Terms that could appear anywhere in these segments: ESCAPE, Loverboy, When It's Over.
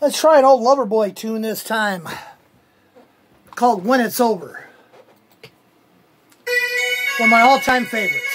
Let's try an old Loverboy tune this time, called When It's Over. One of my all-time favorites.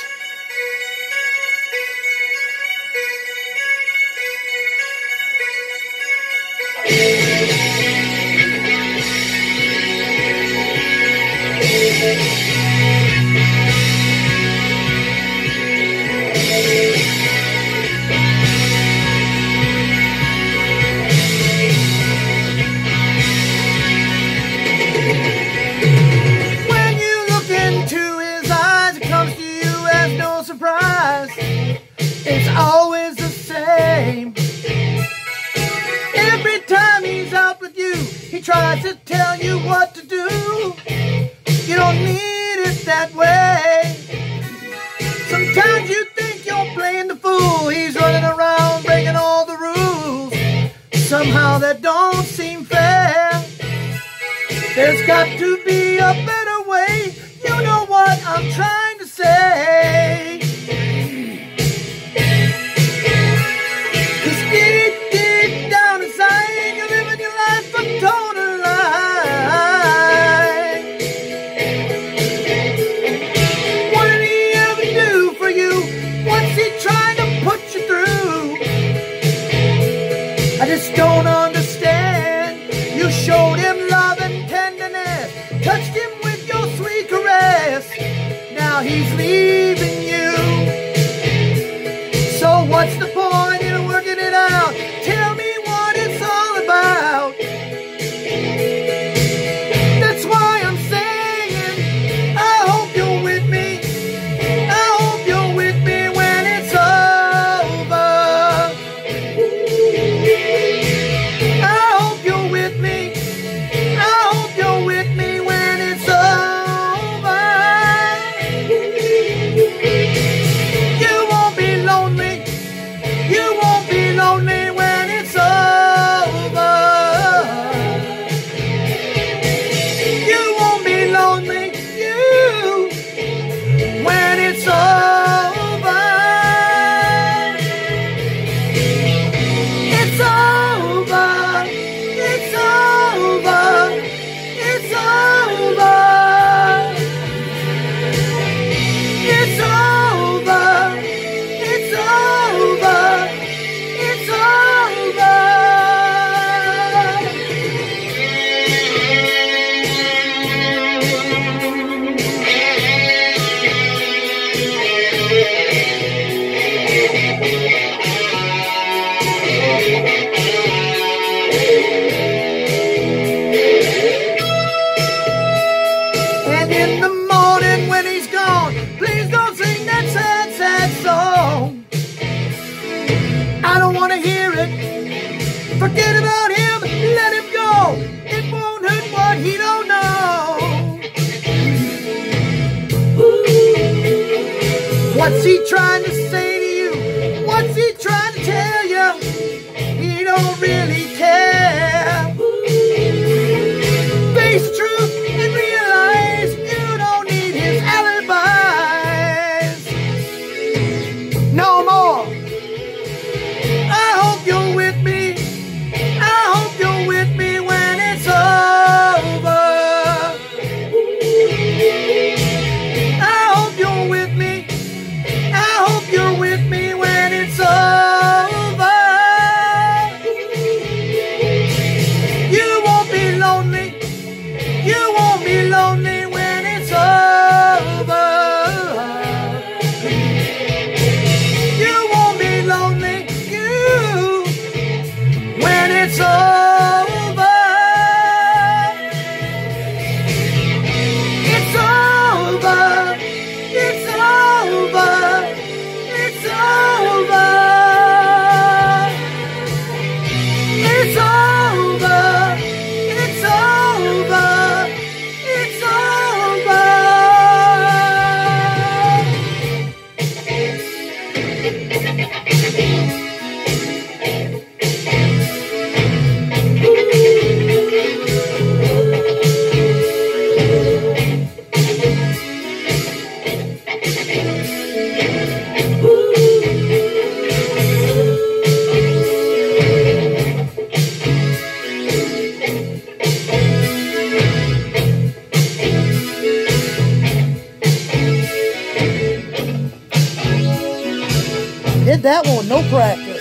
It's always the same. Every time he's out with you, he tries to tell you what to do. You don't need it that way. Sometimes you think you're playing the fool. He's running around breaking all the rules. Somehow that don't seem fair. There's got to be a better way. You know what I'm trying to say. I just don't understand. You showed him love and tenderness, touched him with your sweet caress. Now he's leaving you. So what's the point in working it out? Tell me what it's all about. That's why I'm saying, I hope you're with me. I hope you're with me when it's over. And in the morning when he's gone, please don't sing that sad, sad song. I don't want to hear it. Forget about him, let him go. It won't hurt what he don't know. Ooh. What's he trying to say to you? What's he trying to tell you? He don't really care. Ooh. Face truth. I hope you that one, no practice.